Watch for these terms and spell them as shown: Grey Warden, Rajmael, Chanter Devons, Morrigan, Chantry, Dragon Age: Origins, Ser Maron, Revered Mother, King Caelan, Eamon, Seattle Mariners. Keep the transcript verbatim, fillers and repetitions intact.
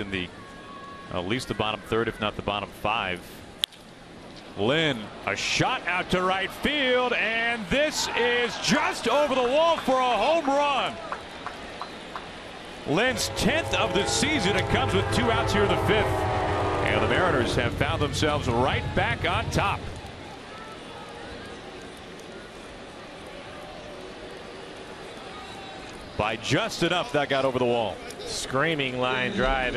in the uh, at least the bottom third, if not the bottom five. Lynn, a shot out to right field, and this is just over the wall for a home run. Lynn's tenth of the season. It comes with two outs here in the fifth, and the Mariners have found themselves right back on top. By just enough, that got over the wall. Screaming line drive.